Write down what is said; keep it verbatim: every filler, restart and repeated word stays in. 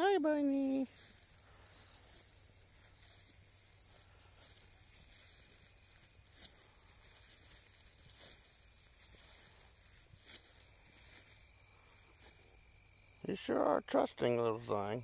Hi, Bunny. You sure are trusting little thing.